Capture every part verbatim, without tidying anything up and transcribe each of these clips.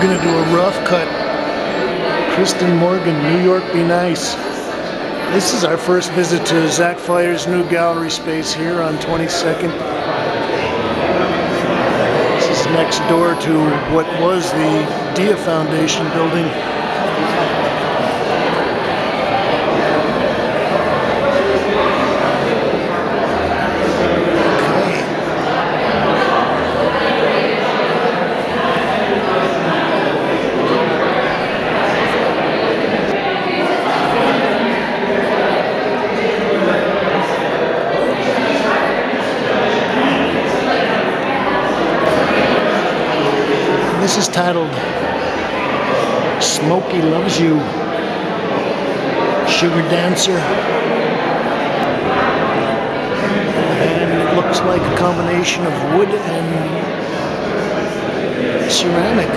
We're gonna do a rough cut. Kristen Morgin, New York Be Nice. This is our first visit to Zach Feuer's new gallery space here on twenty-second. This is next door to what was the Dia Foundation building. This is titled Smoky Loves You, Sugar Dancer. And it looks like a combination of wood and ceramic.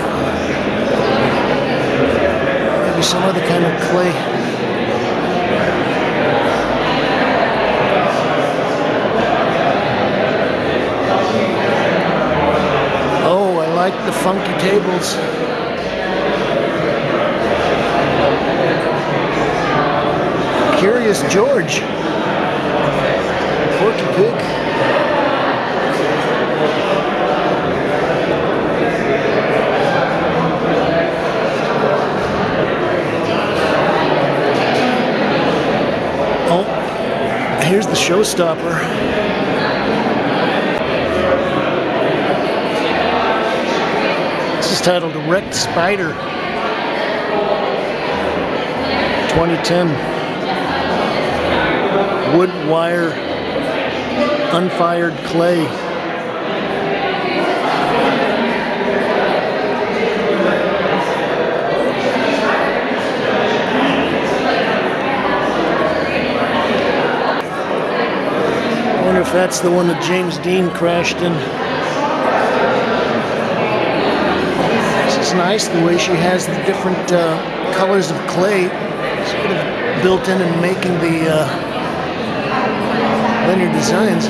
Maybe some other kind of clay. The funky tables. Curious George. Porky Pig. Oh, here's the showstopper. This is titled Wrecked Spider twenty ten. Wood, wire, unfired clay. I wonder if that's the one that James Dean crashed in. It's nice the way she has the different uh, colors of clay sort of built in and making the uh, linear designs.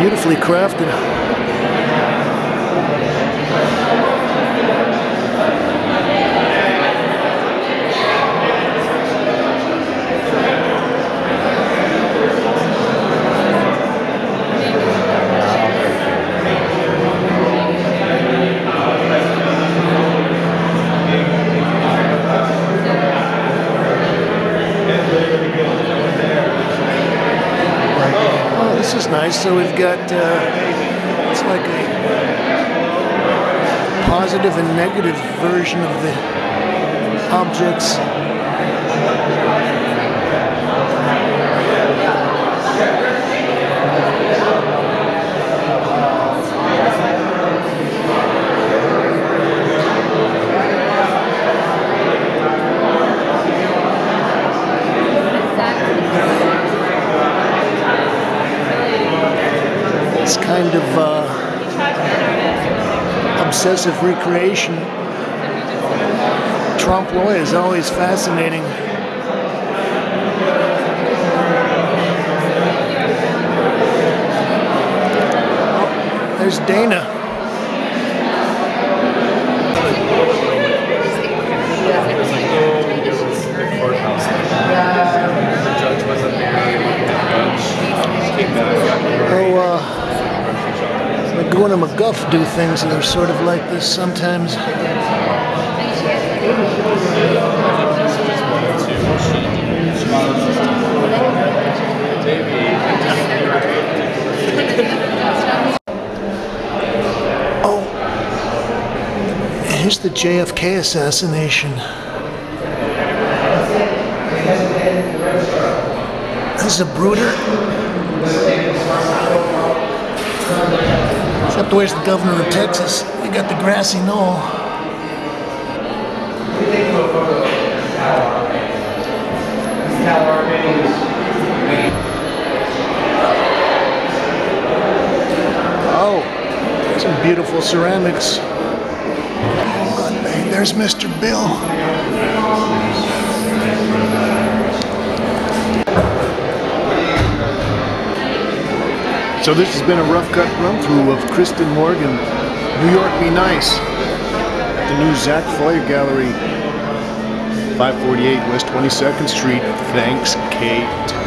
Beautifully crafted. This is nice. So we've got uh, it's like a positive and negative version of the objects. It's kind of uh, obsessive recreation. Trompe l'oeil is always fascinating. Oh, there's Dana. Oh, uh, Dana McGuff do things that are sort of like this sometimes. Oh, here's the J F K assassination. This is a Bruder. Except where's the governor of Texas? We got the grassy knoll. Oh, some beautiful ceramics. Oh, God, there's Mister Bill. So this has been a rough cut run through of Kristen Morgin, New York Be Nice, at the new Zach Feuer Gallery, five forty-eight West twenty-second Street. Thanks, Kate.